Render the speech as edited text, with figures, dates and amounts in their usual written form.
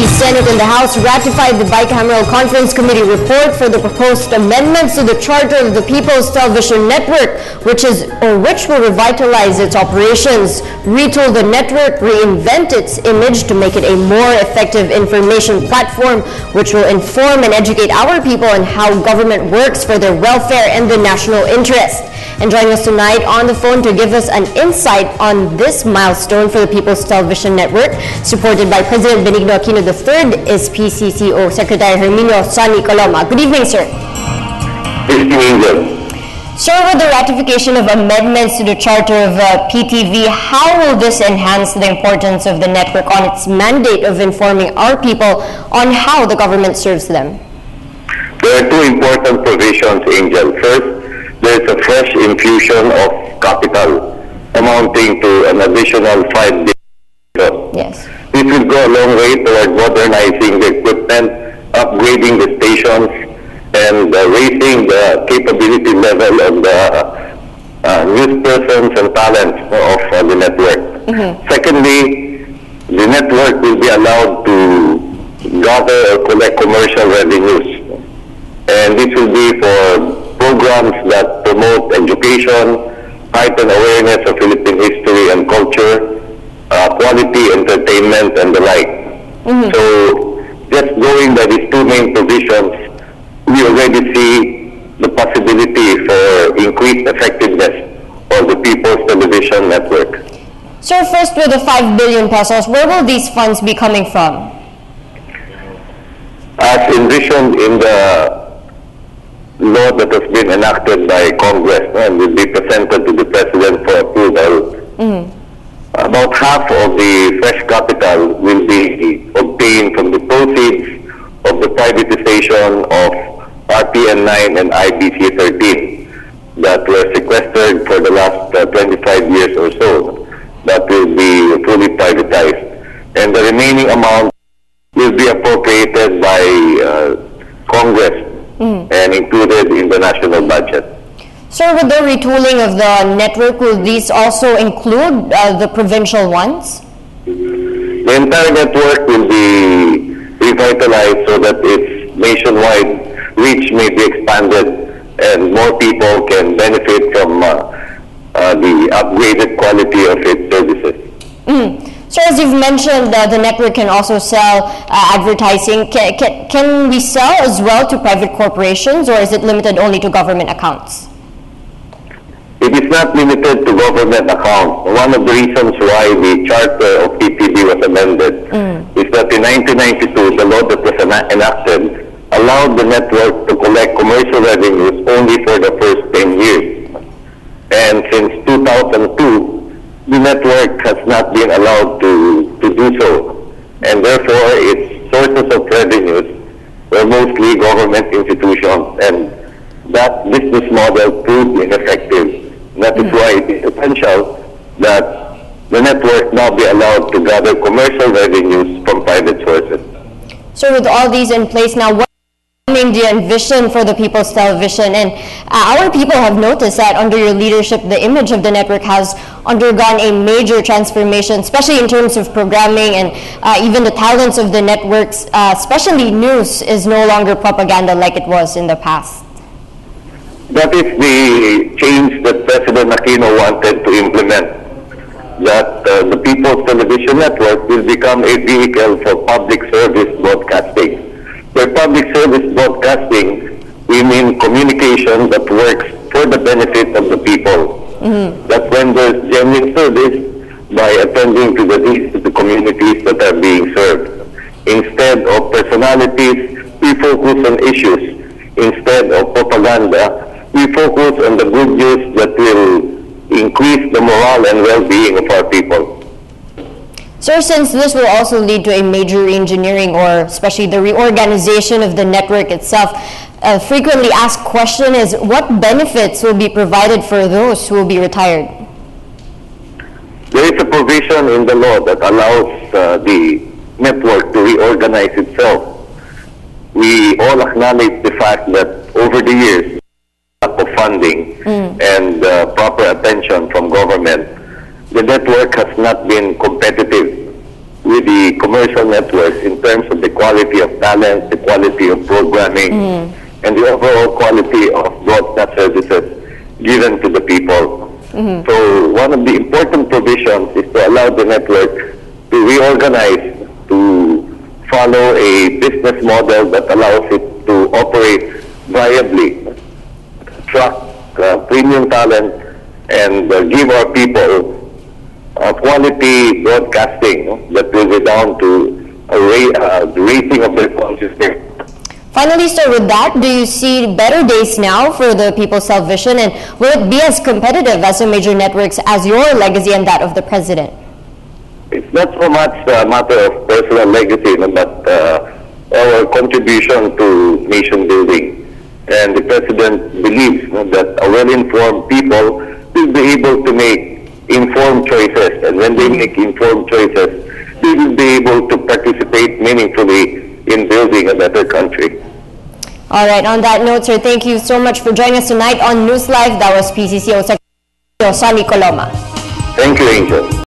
The Senate and the House ratified the Bicameral Conference Committee report for the proposed amendments to the Charter of the People's Television Network, which will revitalize its operations, retool the network, reinvent its image to make it a more effective information platform, which will inform and educate our people on how government works for their welfare and the national interest. And joining us tonight on the phone to give us an insight on this milestone for the People's Television Network, supported by President Benigno Aquino III, is PCCO Secretary Herminio Sonny Coloma. Good evening, sir. Good evening. Sir, with the ratification of amendments to the Charter of PTV, how will this enhance the importance of the network on its mandate of informing our people on how the government serves them? There are two important provisions, Angel. First, there is a fresh infusion of capital amounting to an additional $5 billion. Yes. This will go a long way toward modernizing the equipment, upgrading the stations, and raising the capability level of the news presence and talent of the network. Mm-hmm. Secondly, the network will be allowed to gather or collect commercial revenues, and this will be for programs that promote education, heighten awareness of Philippine history and culture, quality entertainment, and the like. Mm-hmm. So, just going by these two main provisions, we already see the possibility for increased effectiveness of the People's Television Network. Sir, first, with the 5 billion pesos, where will these funds be coming from? As envisioned in the law that has been enacted by Congress and will be presented to the President for approval, mm-hmm. about half of the fresh capital will be obtained from the proceeds of the privatization of RPN-9 and IBC-13 that were sequestered for the last 25 years or so. That will be fully privatized. And the remaining amount will be appropriated by Congress and included in the national budget. Sir, with the retooling of the network, will these also include the provincial ones? The entire network will be revitalized so that its nationwide reach may be expanded and more people can benefit from the upgraded quality of its services. Mm. So as you've mentioned, the network can also sell advertising. Can we sell as well to private corporations, or is it limited only to government accounts? It is not limited to government accounts. One of the reasons why the Charter of PTV was amended is that in 1992, the law that was enacted allowed the network to collect commercial revenues only for the first 10 years. And since 2002, the network has not been allowed to do so, and therefore its sources of revenues were mostly government institutions, and that business model proved ineffective. That is why it is essential that the network now be allowed to gather commercial revenues from private sources. So with all these in place now, what do you envision for the People's Television? And our people have noticed that under your leadership, the image of the network has undergone a major transformation, especially in terms of programming and even the talents of the networks, especially news, is no longer propaganda like it was in the past. That is the change that President Aquino wanted to implement, that the People's Television Network will become a vehicle for public service broadcasting. By public service broadcasting, we mean communication that works for the benefit of the people. Mm-hmm. That renders genuine service by attending to the needs of the communities that are being served. Instead of personalities, we focus on issues. Instead of propaganda, we focus on the good news that will increase the morale and well-being of our people. Sir, since this will also lead to a major engineering, or especially the reorganization of the network itself, a frequently asked question is, what benefits will be provided for those who will be retired? There is a provision in the law that allows the network to reorganize itself. We all acknowledge the fact that over the years, lack of funding and proper attention from government, the network has not been competitive with the commercial networks in terms quality of talent, the quality of programming, and the overall quality of broadcast services given to the people. So one of the important provisions is to allow the network to reorganize, to follow a business model that allows it to operate viably, attract premium talent, and give our people quality broadcasting that will redound to the raising of their consciousness. Finally, sir, with that, do you see better days now for the People's Television, and will it be as competitive as the major networks as your legacy and that of the president? It's not so much a matter of personal legacy, but our contribution to nation building. And the president believes that a well-informed people will be able to make informed choices, and when they make informed choices, they will be able to participate meaningfully in building a better country. All right, on that note, sir, thank you so much for joining us tonight on News Live. That was PCCO Secretary Sonny Coloma. Thank you, Angel.